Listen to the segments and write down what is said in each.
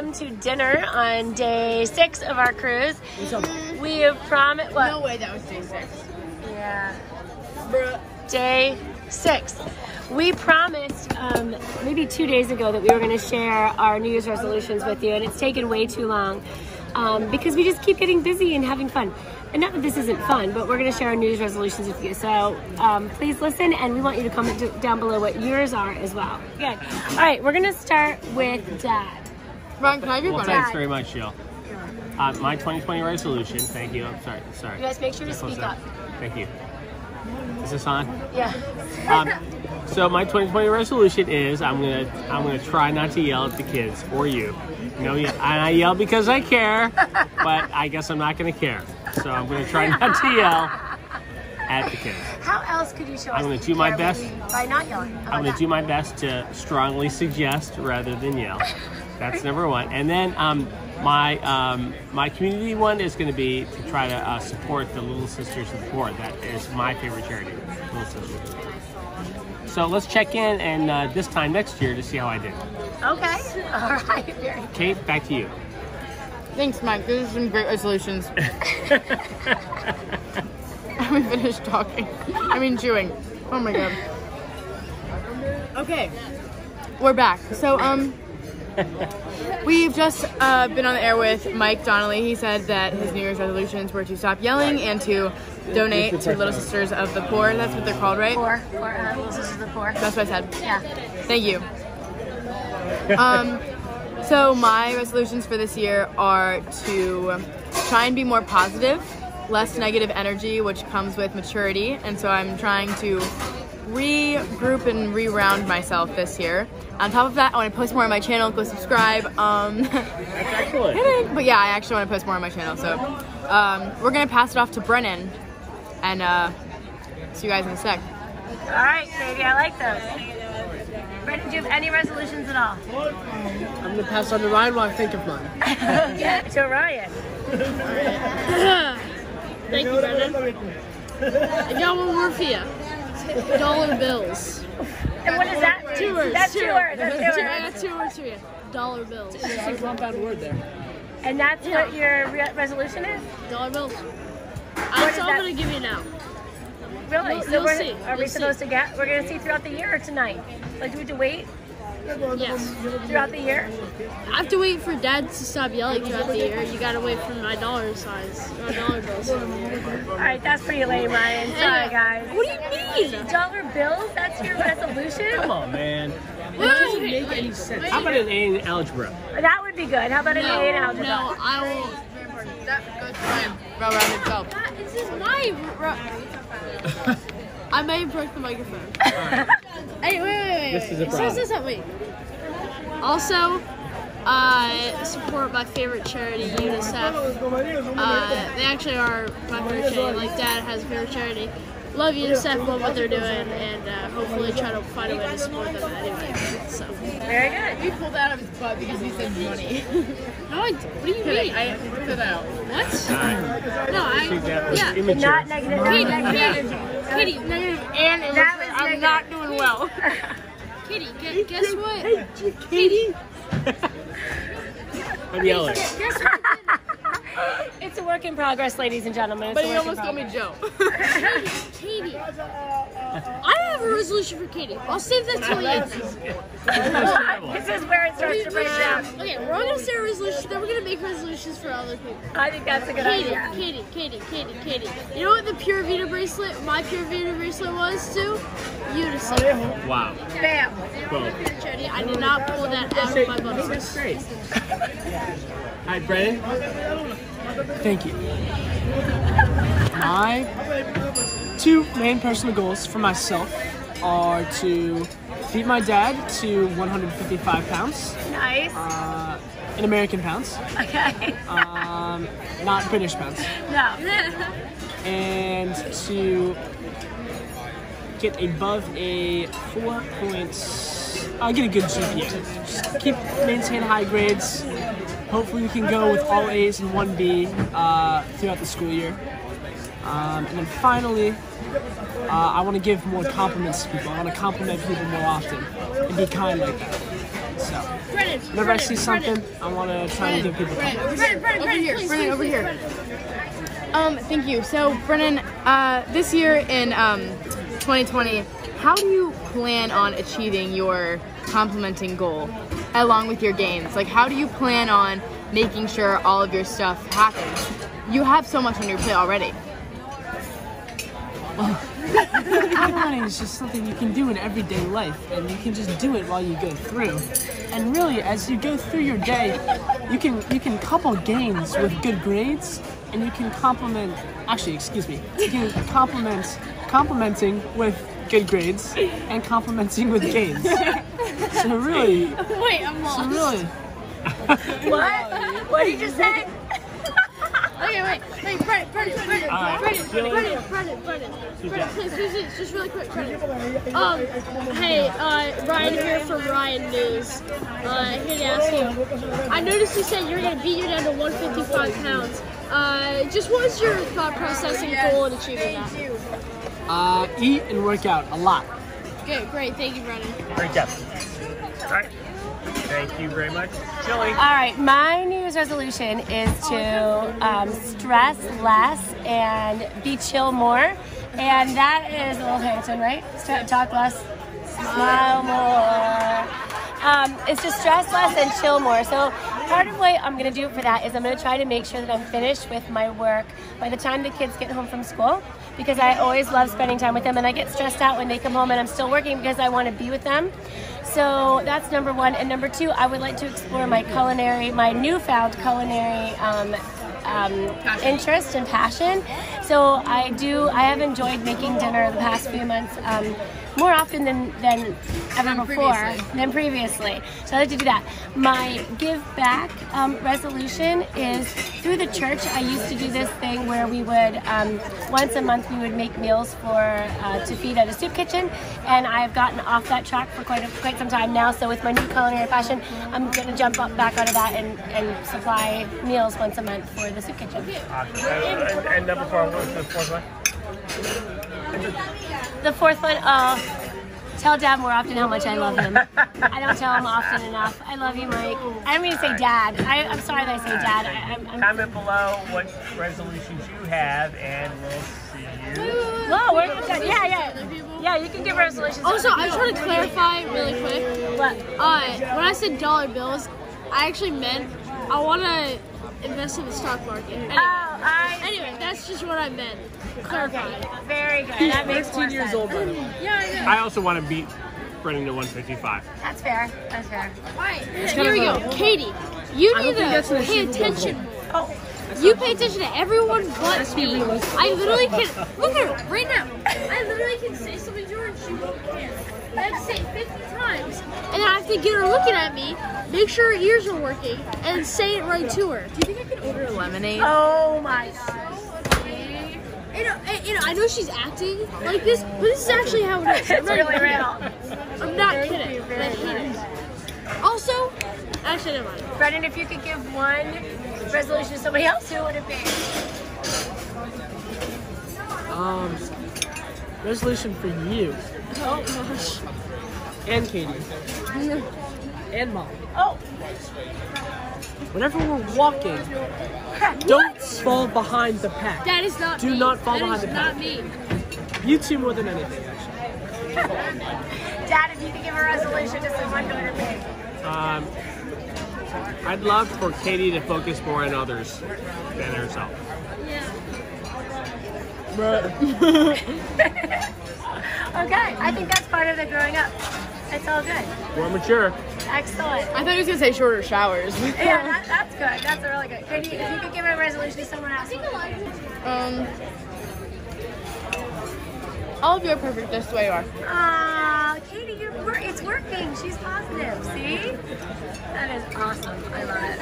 welcome to dinner on day 6 of our cruise. We have promised. No way, that was day 6. Yeah. Bruh. Day 6. We promised maybe 2 days ago that we were going to share our New Year's resolutions with you, and it's taken way too long because we just keep getting busy and having fun. And not that this isn't fun, but we're going to share our New Year's resolutions with you. So please listen, and we want you to comment down below what yours are as well. Good. All right, we're going to start with Dad. Ryan, can I be thanks very much, y'all. My 2020 resolution. Thank you. I'm sorry. You guys make sure to speak up. Thank you. Is this on? Yeah. So my 2020 resolution is I'm gonna try not to yell at the kids or you. No, I yell because I care, but I guess I'm not gonna care. So I'm gonna try not to yell at the kids. How else could you show? I'm gonna do my best by not yelling. I'm gonna do my best to strongly suggest rather than yell. That's number 1. And then my community one is going to be to try to support the Little Sisters of the Poor. That is my favorite charity, Little Sisters. So let's check in and this time next year to see how I did. Okay. All right. Very good. Kate, back to you. Thanks, Mike. Those are some great resolutions. I haven't finished talking. I mean, chewing. Oh my God. Okay. We're back. So, we've just been on the air with Mike Donnelly. He said that his New Year's resolutions were to stop yelling and to donate to Little Sisters of the Poor. That's what they're called, right? Poor, Little Sisters of the Poor. That's what I said. Yeah. Thank you. So my resolutions for this year are to try and be more positive, less negative energy, which comes with maturity. And so I'm trying to regroup and reround myself this year. On top of that, I want to post more on my channel. Go subscribe. That's excellent. But yeah, I actually want to post more on my channel. So we're going to pass it off to Brennan. And see you guys in a sec. All right, Katie. I like those. Brennan, do you have any resolutions at all? I'm going to pass on to Ryan while I think of mine. To Ryan. Thank you, Brennan. I got one more for you. $1 bills. And what is that? Tours. That's tours. That's tours. $1 bills. That's like one bad word there. And that's what your resolution is? $1 bills. So I'm going to give you now. Really? Are we supposed to get? We're going to see throughout the year or tonight? Like, do we have to wait? Yes. Throughout the year? I have to wait for Dad to stop yelling throughout the year. You got to wait for my $1 bills. Alright, that's pretty lame, Ryan. Sorry, guys. What do you mean? $1 bills? That's your resolution? Come on, man. That doesn't make any sense. How about an A in algebra? That would be good. How about an A in algebra? No, I will. That goes fine. That is just my... I may have broke the microphone. Right. Hey, wait. This is a problem. Also, support my favorite charity, UNICEF. They actually are my favorite charity. Like, Dad has a favorite charity. Love UNICEF, love what they're doing, and hopefully try to find a way to support them anyway. So. Very good. You pulled that out of his butt because he said money. No, what do you mean? I ripped it out. What? No, yeah. Not negative. Kitty, negative and immature. I'm not doing well. Kitty, guess what? Hey, Katie? I'm yelling. Guess what? It's a work in progress, ladies and gentlemen. But you almost called me Joe. Katie. I have a resolution for Katie. I'll save that till you. This is where it starts to break down. Okay, we're all going to say a resolution, then we're going to make resolutions for other people. I think that's a good idea. Katie. You know what the Pura Vida bracelet, my Pura Vida bracelet was too? UNICEF. Wow. Bam. I did not pull that out of my butt. That's great. Hi, Brennan. Thank you. My 2 main personal goals for myself are to beat my dad to 155 pounds. Nice. In American pounds. Okay. Not British pounds. No. And to get above a 4.0. I'll get a good GPA. Just maintain high grades. Hopefully we can go with all A's and 1 B throughout the school year. And then finally, I want to give more compliments to people. I want to compliment people more often and be kind like that. So. Whenever I see something, I want to try and give people help. Brennan, over here. Thank you. So, Brennan, this year in 2020, how do you plan on achieving your complementing goal along with your gains? Like, how do you plan on making sure all of your stuff happens? You have so much on your plate already. Outlining is just something you can do in everyday life, and you can just do it while you go through. And really, as you go through your day, you can couple gains with good grades, and you can complement. Actually, excuse me. You can complementing with good grades and complementing with gains. So really. Wait, I'm lost. So really. What? What did you just say? Okay, wait, Brennan, please, just really quick, Brennan. Hey, Ryan here from Ryan News. Here to ask you. I noticed you said you're gonna beat you down to 155 pounds. Just what was your thought process and goal in achieving that? Eat and work out a lot. Good, great, thank you, Brennan. Great job. All right. Thank you very much. Chili. All right, my New Year's resolution is to stress less and be chill more. And that is a little Hamilton, right? Talk less, smile more. It's to stress less and chill more. So part of what I'm going to do for that is I'm going to try to make sure that I'm finished with my work by the time the kids get home from school, because I always love spending time with them, and I get stressed out when they come home and I'm still working because I want to be with them. So that's number one. And number two, I would like to explore my culinary, my newfound culinary interest and passion. So I have enjoyed making dinner the past few months more often than ever before, than previously. So I like to do that. My give back resolution is through the church. I used to do this thing where we would, once a month, we would make meals to feed at a soup kitchen. And I've gotten off that track for quite some time now. So with my new culinary passion, I'm going to jump back onto that and supply meals once a month for the soup kitchen. And number four, what's the fourth one? The fourth one, tell Dad more often how much I love him. I don't tell him often enough. I love you, Mike. I don't mean to say Dad. I'm sorry that I say Dad. Comment below what resolutions you have, and we'll see you. Whoa, we're gonna, yeah, you can give resolutions. Also, I just want to clarify really quick. When I said dollar bills, I actually meant I want to invest in the stock market. Anyway, that's just what I meant. Clarified. Okay. Very good. That makes 15 years old, Brennan. Yeah. I also want to beat Brennan to 155. That's fair. That's fair. All right. Here we go. Katie, you need to pay attention more. Oh. You pay attention to everyone but me. I literally can. Look at her right now. I literally can say something to her and she won't care. I have to say it 50 times, and I have to get her looking at me, make sure her ears are working, and say it right to her. Do you think I can order a lemonade? Oh my gosh. You know, I know she's acting like this, but this is actually how it is. It's really real. I'm not kidding. I hate it. Also, actually, never mind. Brennan, if you could give one resolution to somebody else, who would it be? Resolution for you. Oh gosh. And Katie. And Mom. Oh. Whenever we're walking, don't fall behind the pack. That is not me. Do not fall behind the pack. That is not me. You two more than anything, actually. Dad, if you could give a resolution to someone, who would it be? I'd love for Katie to focus more on others than herself. Yeah. Okay, I think that's part of the growing up. It's all good. More mature. Excellent. I thought he was going to say shorter showers. Yeah, that's good. That's a really good. Katie, if you could give a resolution to someone else. All of you are perfect just the way you are. Katie, it's working. She's positive. See? That is awesome. I love it.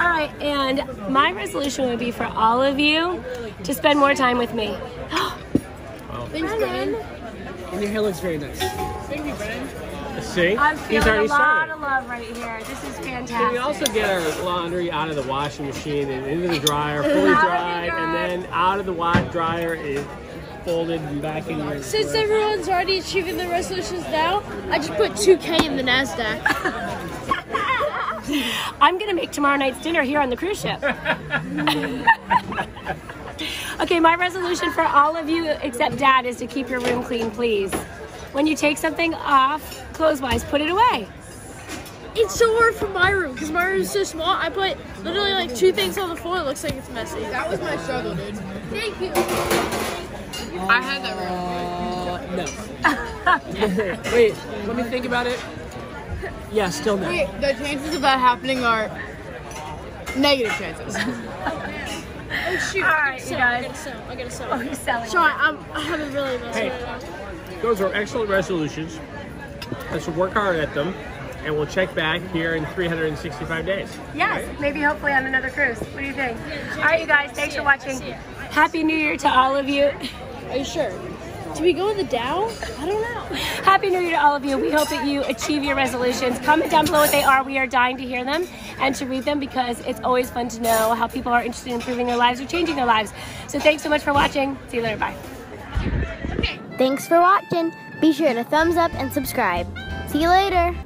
All right, and my resolution would be for all of you to spend more time with me. Wow. Thanks, Brennan. And your hair looks very nice. Thank you, Brennan. See? I'm feeling a lot of love right here. This is fantastic. Can we also get our laundry out of the washing machine and into the dryer, fully dried, and then out of the dryer is folded and back in your... Since everyone's already achieving their resolutions now, I just put 2K in the NASDAQ. I'm going to make tomorrow night's dinner here on the cruise ship. Okay, my resolution for all of you except Dad is to keep your room clean, please. When you take something off, clothes-wise, put it away. It's so hard for my room, because my room is so small. I put literally like 2 things on the floor. It looks like it's messy. That was my struggle, dude. Thank you. I had that room. No. Wait, let me think about it. Yeah, still no. Wait, the chances of that happening are negative chances. Oh, shoot. All right, you guys. I gotta sell. Oh, you're selling. Sorry, I haven't really messed with it. Those are excellent resolutions. Let's work hard at them. And we'll check back here in 365 days. Yes, right? Maybe hopefully on another cruise. What do you think? Yeah, all right, you guys, thanks for watching. Happy New Year to all of you. Are you sure? Do we go to the Dow? I don't know. Happy New Year to all of you. We hope that you achieve your resolutions. Comment down below what they are. We are dying to hear them and to read them because it's always fun to know how people are interested in improving their lives or changing their lives. So thanks so much for watching. See you later. Bye. Okay. Thanks for watching. Be sure to thumbs up and subscribe. See you later.